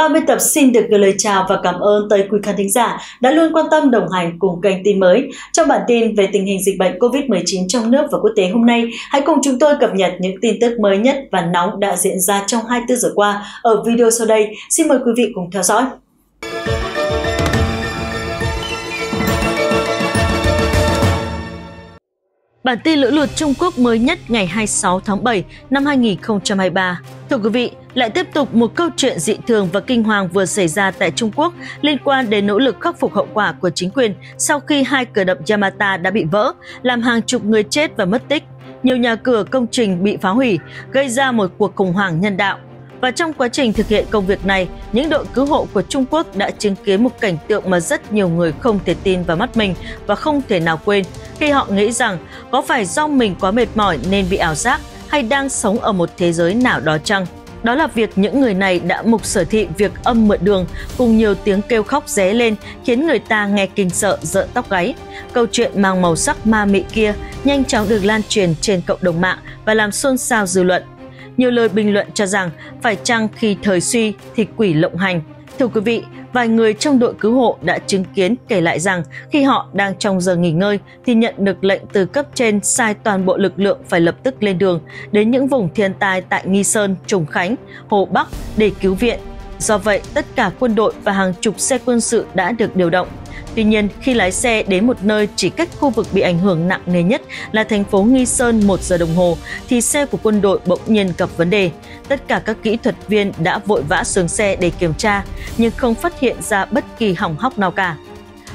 Ban biên tập xin được gửi lời chào và cảm ơn tới quý khán thính giả đã luôn quan tâm đồng hành cùng kênh tin mới. Trong bản tin về tình hình dịch bệnh COVID-19 trong nước và quốc tế hôm nay, hãy cùng chúng tôi cập nhật những tin tức mới nhất và nóng đã diễn ra trong 24 giờ qua ở video sau đây. Xin mời quý vị cùng theo dõi. Bản tin lũ lụt Trung Quốc mới nhất ngày 26 tháng 7 năm 2023. Thưa quý vị, lại tiếp tục một câu chuyện dị thường và kinh hoàng vừa xảy ra tại Trung Quốc liên quan đến nỗ lực khắc phục hậu quả của chính quyền sau khi hai cửa đập Yamata đã bị vỡ, làm hàng chục người chết và mất tích. Nhiều nhà cửa, công trình bị phá hủy, gây ra một cuộc khủng hoảng nhân đạo. Và trong quá trình thực hiện công việc này, những đội cứu hộ của Trung Quốc đã chứng kiến một cảnh tượng mà rất nhiều người không thể tin vào mắt mình và không thể nào quên, khi họ nghĩ rằng có phải do mình quá mệt mỏi nên bị ảo giác hay đang sống ở một thế giới nào đó chăng? Đó là việc những người này đã mục sở thị việc âm mượn đường cùng nhiều tiếng kêu khóc ré lên khiến người ta nghe kinh sợ, rợn tóc gáy. Câu chuyện mang màu sắc ma mị kia nhanh chóng được lan truyền trên cộng đồng mạng và làm xôn xao dư luận. Nhiều lời bình luận cho rằng phải chăng khi thời suy thì quỷ lộng hành. Thưa quý vị, vài người trong đội cứu hộ đã chứng kiến kể lại rằng khi họ đang trong giờ nghỉ ngơi thì nhận được lệnh từ cấp trên sai toàn bộ lực lượng phải lập tức lên đường đến những vùng thiên tai tại Nghi Sơn, Trùng Khánh, Hồ Bắc để cứu viện. Do vậy, tất cả quân đội và hàng chục xe quân sự đã được điều động. Tuy nhiên, khi lái xe đến một nơi chỉ cách khu vực bị ảnh hưởng nặng nề nhất là thành phố Nghi Sơn 1 giờ đồng hồ, thì xe của quân đội bỗng nhiên gặp vấn đề. Tất cả các kỹ thuật viên đã vội vã xuống xe để kiểm tra, nhưng không phát hiện ra bất kỳ hỏng hóc nào cả.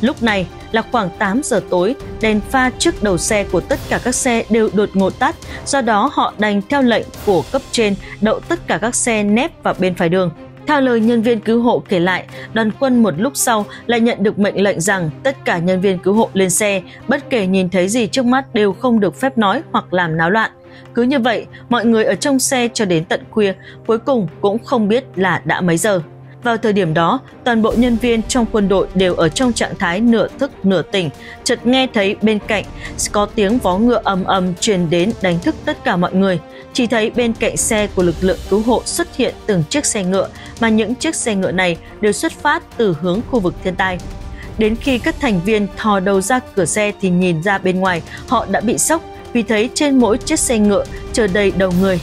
Lúc này là khoảng 8 giờ tối, đèn pha trước đầu xe của tất cả các xe đều đột ngột tắt, do đó họ đành theo lệnh của cấp trên đậu tất cả các xe nép vào bên phải đường. Theo lời nhân viên cứu hộ kể lại, đoàn quân một lúc sau lại nhận được mệnh lệnh rằng tất cả nhân viên cứu hộ lên xe, bất kể nhìn thấy gì trước mắt đều không được phép nói hoặc làm náo loạn. Cứ như vậy, mọi người ở trong xe cho đến tận khuya, cuối cùng cũng không biết là đã mấy giờ. Vào thời điểm đó, toàn bộ nhân viên trong quân đội đều ở trong trạng thái nửa thức nửa tỉnh, chợt nghe thấy bên cạnh có tiếng vó ngựa ầm ầm truyền đến đánh thức tất cả mọi người. Chỉ thấy bên cạnh xe của lực lượng cứu hộ xuất hiện từng chiếc xe ngựa, mà những chiếc xe ngựa này đều xuất phát từ hướng khu vực thiên tai. Đến khi các thành viên thò đầu ra cửa xe thì nhìn ra bên ngoài, họ đã bị sốc vì thấy trên mỗi chiếc xe ngựa chở đầy đầu người.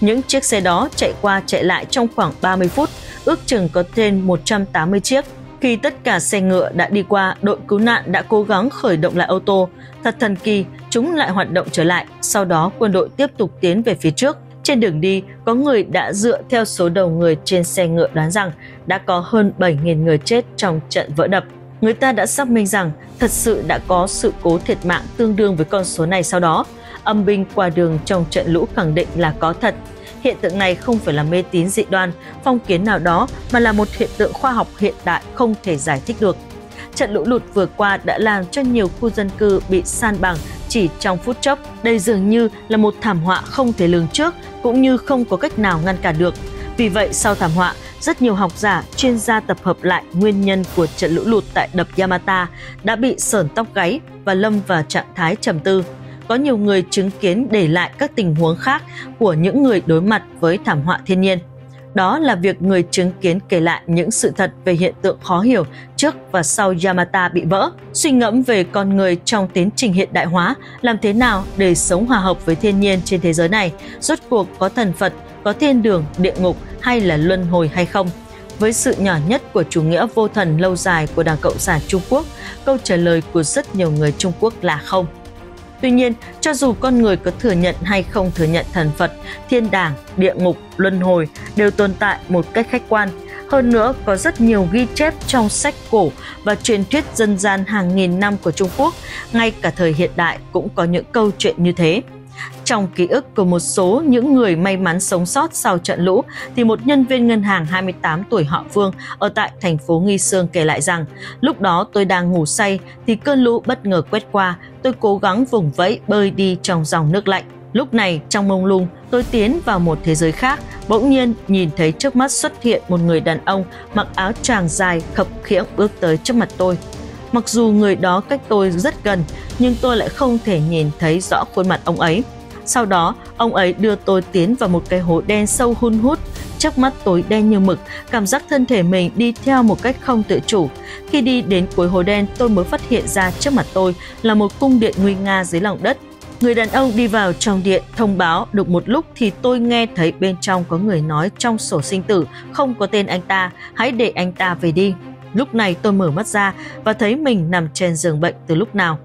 Những chiếc xe đó chạy qua chạy lại trong khoảng 30 phút, ước chừng có trên 180 chiếc. Khi tất cả xe ngựa đã đi qua, đội cứu nạn đã cố gắng khởi động lại ô tô. Thật thần kỳ, chúng lại hoạt động trở lại, sau đó quân đội tiếp tục tiến về phía trước. Trên đường đi, có người đã dựa theo số đầu người trên xe ngựa đoán rằng đã có hơn 7.000 người chết trong trận vỡ đập. Người ta đã xác minh rằng thật sự đã có sự cố thiệt mạng tương đương với con số này sau đó. Âm binh qua đường trong trận lũ khẳng định là có thật. Hiện tượng này không phải là mê tín dị đoan, phong kiến nào đó mà là một hiện tượng khoa học hiện đại không thể giải thích được. Trận lũ lụt vừa qua đã làm cho nhiều khu dân cư bị san bằng chỉ trong phút chốc. Đây dường như là một thảm họa không thể lường trước cũng như không có cách nào ngăn cản được. Vì vậy, sau thảm họa, rất nhiều học giả, chuyên gia tập hợp lại nguyên nhân của trận lũ lụt tại đập Yamata đã bị sởn tóc gáy và lâm vào trạng thái trầm tư. Có nhiều người chứng kiến để lại các tình huống khác của những người đối mặt với thảm họa thiên nhiên. Đó là việc người chứng kiến kể lại những sự thật về hiện tượng khó hiểu trước và sau Yamata bị vỡ, suy ngẫm về con người trong tiến trình hiện đại hóa, làm thế nào để sống hòa hợp với thiên nhiên trên thế giới này, rốt cuộc có thần Phật, có thiên đường, địa ngục hay là luân hồi hay không. Với sự nhỏ nhất của chủ nghĩa vô thần lâu dài của Đảng Cộng sản Trung Quốc, câu trả lời của rất nhiều người Trung Quốc là không. Tuy nhiên, cho dù con người có thừa nhận hay không thừa nhận thần Phật, thiên đàng, địa ngục, luân hồi đều tồn tại một cách khách quan. Hơn nữa, có rất nhiều ghi chép trong sách cổ và truyền thuyết dân gian hàng nghìn năm của Trung Quốc, ngay cả thời hiện đại cũng có những câu chuyện như thế. Trong ký ức của một số những người may mắn sống sót sau trận lũ thì một nhân viên ngân hàng 28 tuổi họ Vương ở tại thành phố Nghi Sơn kể lại rằng lúc đó tôi đang ngủ say thì cơn lũ bất ngờ quét qua, tôi cố gắng vùng vẫy bơi đi trong dòng nước lạnh. Lúc này trong mông lung tôi tiến vào một thế giới khác, bỗng nhiên nhìn thấy trước mắt xuất hiện một người đàn ông mặc áo choàng dài khập khiễng bước tới trước mặt tôi. Mặc dù người đó cách tôi rất gần, nhưng tôi lại không thể nhìn thấy rõ khuôn mặt ông ấy. Sau đó, ông ấy đưa tôi tiến vào một cái hố đen sâu hun hút, trước mắt tối đen như mực, cảm giác thân thể mình đi theo một cách không tự chủ. Khi đi đến cuối hố đen, tôi mới phát hiện ra trước mặt tôi là một cung điện nguy nga dưới lòng đất. Người đàn ông đi vào trong điện thông báo được một lúc thì tôi nghe thấy bên trong có người nói trong sổ sinh tử không có tên anh ta, hãy để anh ta về đi. Lúc này tôi mở mắt ra và thấy mình nằm trên giường bệnh từ lúc nào.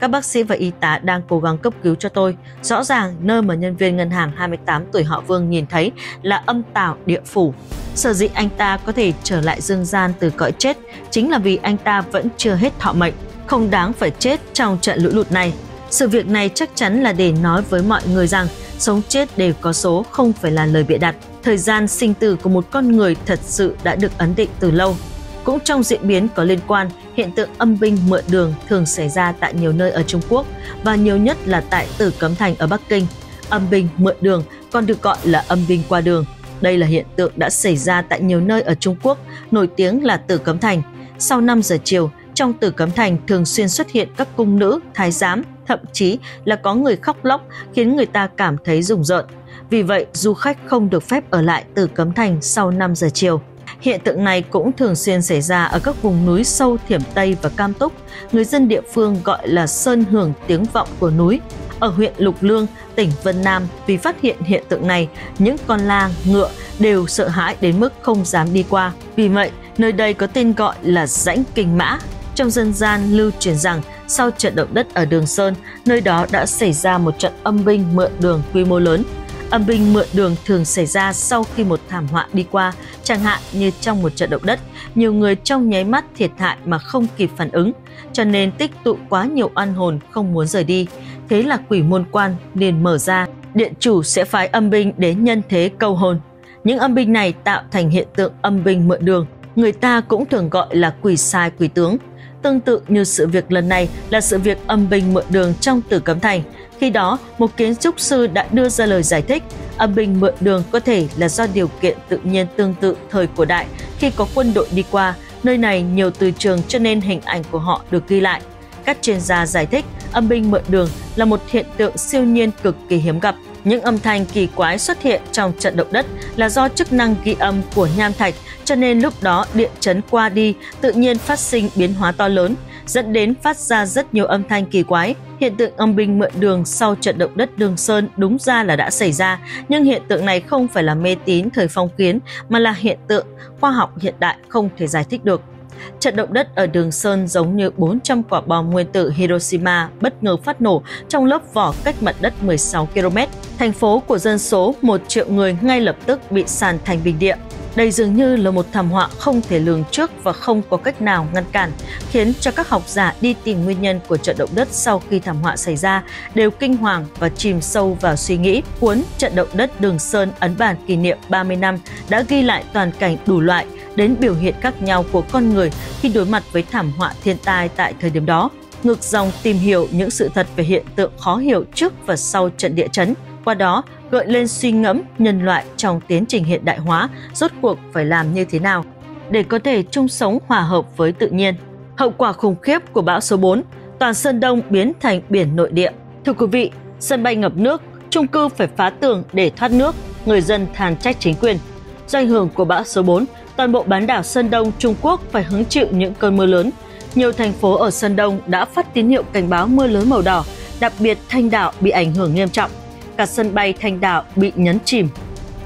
Các bác sĩ và y tá đang cố gắng cấp cứu cho tôi. Rõ ràng nơi mà nhân viên ngân hàng 28 tuổi họ Vương nhìn thấy là âm tào địa phủ. Sở dĩ anh ta có thể trở lại dương gian từ cõi chết chính là vì anh ta vẫn chưa hết thọ mệnh, không đáng phải chết trong trận lũ lụt này. Sự việc này chắc chắn là để nói với mọi người rằng sống chết đều có số, không phải là lời bịa đặt. Thời gian sinh tử của một con người thật sự đã được ấn định từ lâu. Cũng trong diễn biến có liên quan, hiện tượng âm binh mượn đường thường xảy ra tại nhiều nơi ở Trung Quốc và nhiều nhất là tại Tử Cấm Thành ở Bắc Kinh. Âm binh mượn đường còn được gọi là âm binh qua đường. Đây là hiện tượng đã xảy ra tại nhiều nơi ở Trung Quốc, nổi tiếng là Tử Cấm Thành. Sau 5 giờ chiều, trong Tử Cấm Thành thường xuyên xuất hiện các cung nữ, thái giám, thậm chí là có người khóc lóc khiến người ta cảm thấy rùng rợn. Vì vậy, du khách không được phép ở lại Tử Cấm Thành sau 5 giờ chiều. Hiện tượng này cũng thường xuyên xảy ra ở các vùng núi sâu Thiểm Tây và Cam Túc, người dân địa phương gọi là sơn hưởng tiếng vọng của núi. Ở huyện Lục Lương, tỉnh Vân Nam, vì phát hiện hiện tượng này, những con la, ngựa đều sợ hãi đến mức không dám đi qua. Vì vậy, nơi đây có tên gọi là rãnh Kinh Mã. Trong dân gian lưu truyền rằng, sau trận động đất ở Đường Sơn, nơi đó đã xảy ra một trận âm binh mượn đường quy mô lớn. Âm binh mượn đường thường xảy ra sau khi một thảm họa đi qua, chẳng hạn như trong một trận động đất, nhiều người trong nháy mắt thiệt hại mà không kịp phản ứng, cho nên tích tụ quá nhiều oan hồn không muốn rời đi. Thế là quỷ môn quan liền mở ra, điện chủ sẽ phái âm binh đến nhân thế câu hồn. Những âm binh này tạo thành hiện tượng âm binh mượn đường, người ta cũng thường gọi là quỷ sai quỷ tướng. Tương tự như sự việc lần này là sự việc âm binh mượn đường trong Tử Cấm Thành. Khi đó, một kiến trúc sư đã đưa ra lời giải thích, âm binh mượn đường có thể là do điều kiện tự nhiên tương tự thời cổ đại. Khi có quân đội đi qua, nơi này nhiều từ trường cho nên hình ảnh của họ được ghi lại. Các chuyên gia giải thích, âm binh mượn đường là một hiện tượng siêu nhiên cực kỳ hiếm gặp. Những âm thanh kỳ quái xuất hiện trong trận động đất là do chức năng ghi âm của nham thạch, cho nên lúc đó địa chấn qua đi tự nhiên phát sinh biến hóa to lớn, dẫn đến phát ra rất nhiều âm thanh kỳ quái. Hiện tượng âm binh mượn đường sau trận động đất Đường Sơn đúng ra là đã xảy ra, nhưng hiện tượng này không phải là mê tín thời phong kiến mà là hiện tượng khoa học hiện đại không thể giải thích được. Trận động đất ở Đường Sơn giống như 400 quả bom nguyên tử Hiroshima bất ngờ phát nổ trong lớp vỏ cách mặt đất 16 km. Thành phố của dân số 1 triệu người ngay lập tức bị sàn thành bình địa. Đây dường như là một thảm họa không thể lường trước và không có cách nào ngăn cản, khiến cho các học giả đi tìm nguyên nhân của trận động đất sau khi thảm họa xảy ra đều kinh hoàng và chìm sâu vào suy nghĩ. Cuốn Trận động đất Đường Sơn ấn bản kỷ niệm 30 năm đã ghi lại toàn cảnh đủ loại đến biểu hiện khác nhau của con người khi đối mặt với thảm họa thiên tai tại thời điểm đó, ngược dòng tìm hiểu những sự thật về hiện tượng khó hiểu trước và sau trận địa chấn, qua đó gợi lên suy ngẫm nhân loại trong tiến trình hiện đại hóa rốt cuộc phải làm như thế nào để có thể chung sống hòa hợp với tự nhiên. Hậu quả khủng khiếp của bão số 4, toàn Sơn Đông biến thành biển nội địa. Thưa quý vị, sân bay ngập nước, chung cư phải phá tường để thoát nước, người dân than trách chính quyền. Do ảnh hưởng của bão số 4, toàn bộ bán đảo Sơn Đông Trung Quốc phải hứng chịu những cơn mưa lớn. Nhiều thành phố ở Sơn Đông đã phát tín hiệu cảnh báo mưa lớn màu đỏ, đặc biệt Thanh Đảo bị ảnh hưởng nghiêm trọng. Cả sân bay Thanh Đảo bị nhấn chìm.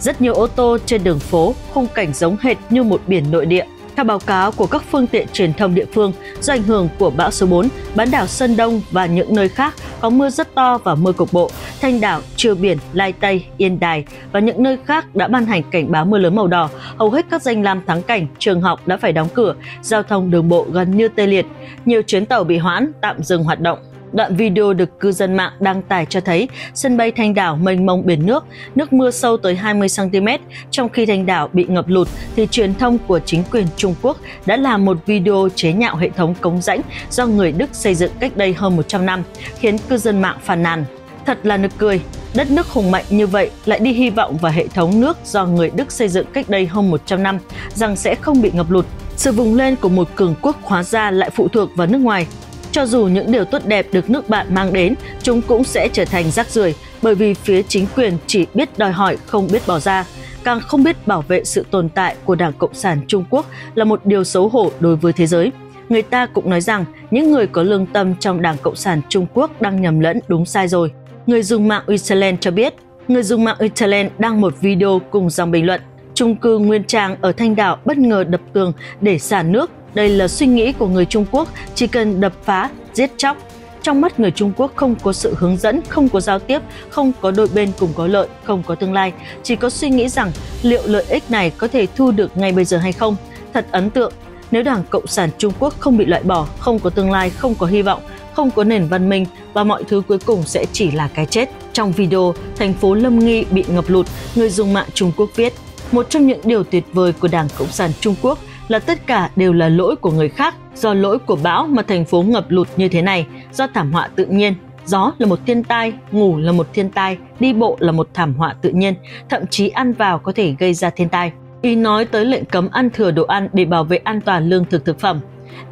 Rất nhiều ô tô trên đường phố, khung cảnh giống hệt như một biển nội địa. Theo báo cáo của các phương tiện truyền thông địa phương, do ảnh hưởng của bão số 4, bán đảo Sơn Đông và những nơi khác có mưa rất to và mưa cục bộ. Thanh Đảo, Trư Biển, Lai Tây, Yên Đài và những nơi khác đã ban hành cảnh báo mưa lớn màu đỏ. Hầu hết các danh lam thắng cảnh, trường học đã phải đóng cửa, giao thông đường bộ gần như tê liệt. Nhiều chuyến tàu bị hoãn, tạm dừng hoạt động. Đoạn video được cư dân mạng đăng tải cho thấy sân bay Thanh Đảo mênh mông biển nước, nước mưa sâu tới 20 cm. Trong khi Thanh Đảo bị ngập lụt thì truyền thông của chính quyền Trung Quốc đã làm một video chế nhạo hệ thống cống rãnh do người Đức xây dựng cách đây hơn 100 năm, khiến cư dân mạng phàn nàn. Thật là nực cười, đất nước hùng mạnh như vậy lại đi hy vọng vào hệ thống nước do người Đức xây dựng cách đây hơn 100 năm rằng sẽ không bị ngập lụt. Sự vùng lên của một cường quốc hóa ra lại phụ thuộc vào nước ngoài. Cho dù những điều tốt đẹp được nước bạn mang đến, chúng cũng sẽ trở thành rác rưởi bởi vì phía chính quyền chỉ biết đòi hỏi không biết bỏ ra. càng không biết bảo vệ sự tồn tại của Đảng Cộng sản Trung Quốc là một điều xấu hổ đối với thế giới. Người ta cũng nói rằng những người có lương tâm trong Đảng Cộng sản Trung Quốc đang nhầm lẫn đúng sai rồi. Người dùng mạng Interland cho biết, người dùng mạng Interland đăng một video cùng dòng bình luận: Chung cư Nguyên Trang ở Thanh Đảo bất ngờ đập tường để xả nước. Đây là suy nghĩ của người Trung Quốc, chỉ cần đập phá, giết chóc. Trong mắt người Trung Quốc không có sự hướng dẫn, không có giao tiếp, không có đôi bên cùng có lợi, không có tương lai. Chỉ có suy nghĩ rằng liệu lợi ích này có thể thu được ngay bây giờ hay không. Thật ấn tượng, nếu Đảng Cộng sản Trung Quốc không bị loại bỏ, không có tương lai, không có hy vọng, không có nền văn minh và mọi thứ cuối cùng sẽ chỉ là cái chết. Trong video, thành phố Lâm Nghi bị ngập lụt, người dùng mạng Trung Quốc viết: Một trong những điều tuyệt vời của Đảng Cộng sản Trung Quốc là tất cả đều là lỗi của người khác, do lỗi của bão mà thành phố ngập lụt như thế này, do thảm họa tự nhiên. Gió là một thiên tai, ngủ là một thiên tai, đi bộ là một thảm họa tự nhiên, thậm chí ăn vào có thể gây ra thiên tai. Ý nói tới lệnh cấm ăn thừa đồ ăn để bảo vệ an toàn lương thực thực phẩm.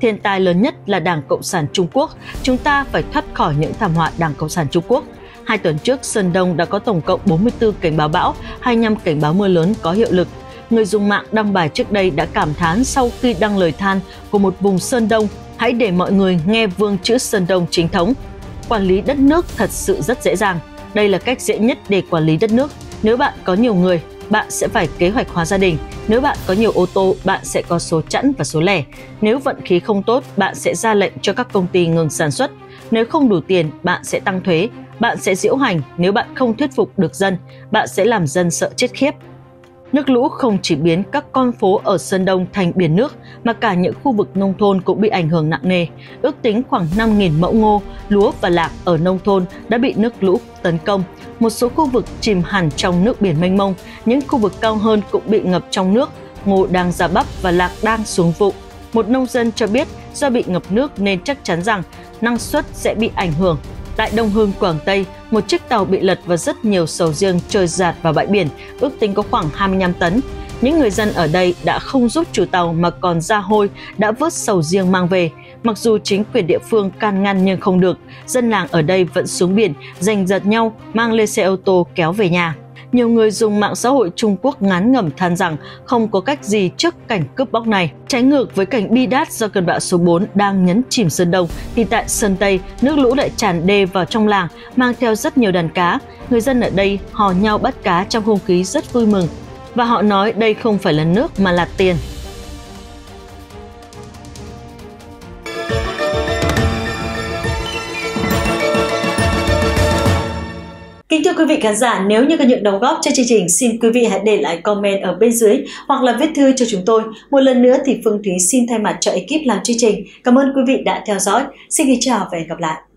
Thiên tai lớn nhất là Đảng Cộng sản Trung Quốc, chúng ta phải thoát khỏi những thảm họa Đảng Cộng sản Trung Quốc. 2 tuần trước, Sơn Đông đã có tổng cộng 44 cảnh báo bão, 25 cảnh báo mưa lớn có hiệu lực. Người dùng mạng đăng bài trước đây đã cảm thán sau khi đăng lời than của một vùng Sơn Đông: Hãy để mọi người nghe vương chữ Sơn Đông chính thống. Quản lý đất nước thật sự rất dễ dàng. Đây là cách dễ nhất để quản lý đất nước. Nếu bạn có nhiều người, bạn sẽ phải kế hoạch hóa gia đình. Nếu bạn có nhiều ô tô, bạn sẽ có số chẵn và số lẻ. Nếu vận khí không tốt, bạn sẽ ra lệnh cho các công ty ngừng sản xuất. Nếu không đủ tiền, bạn sẽ tăng thuế. Bạn sẽ diễu hành nếu bạn không thuyết phục được dân. Bạn sẽ làm dân sợ chết khiếp. Nước lũ không chỉ biến các con phố ở Sơn Đông thành biển nước, mà cả những khu vực nông thôn cũng bị ảnh hưởng nặng nề. Ước tính khoảng 5.000 mẫu ngô, lúa và lạc ở nông thôn đã bị nước lũ tấn công. Một số khu vực chìm hẳn trong nước biển mênh mông, những khu vực cao hơn cũng bị ngập trong nước, ngô đang ra bắp và lạc đang xuống vụ. Một nông dân cho biết do bị ngập nước nên chắc chắn rằng năng suất sẽ bị ảnh hưởng. Tại Đông Hưng, Quảng Tây, một chiếc tàu bị lật và rất nhiều sầu riêng trôi dạt vào bãi biển, ước tính có khoảng 25 tấn. Những người dân ở đây đã không giúp chủ tàu mà còn ra hôi, đã vớt sầu riêng mang về. Mặc dù chính quyền địa phương can ngăn nhưng không được, dân làng ở đây vẫn xuống biển, giành giật nhau, mang lên xe ô tô kéo về nhà. Nhiều người dùng mạng xã hội Trung Quốc ngán ngẩm than rằng không có cách gì trước cảnh cướp bóc này. Trái ngược với cảnh bi đát do cơn bão số 4 đang nhấn chìm Sơn Đông, thì tại Sơn Tây, nước lũ lại tràn đê vào trong làng, mang theo rất nhiều đàn cá. Người dân ở đây hò nhau bắt cá trong không khí rất vui mừng. Và họ nói đây không phải là nước mà là tiền. Kính thưa quý vị khán giả, nếu như có những đóng góp cho chương trình, xin quý vị hãy để lại comment ở bên dưới hoặc là viết thư cho chúng tôi. Một lần nữa thì Phương Thúy xin thay mặt cho ekip làm chương trình. Cảm ơn quý vị đã theo dõi. Xin kính chào và hẹn gặp lại.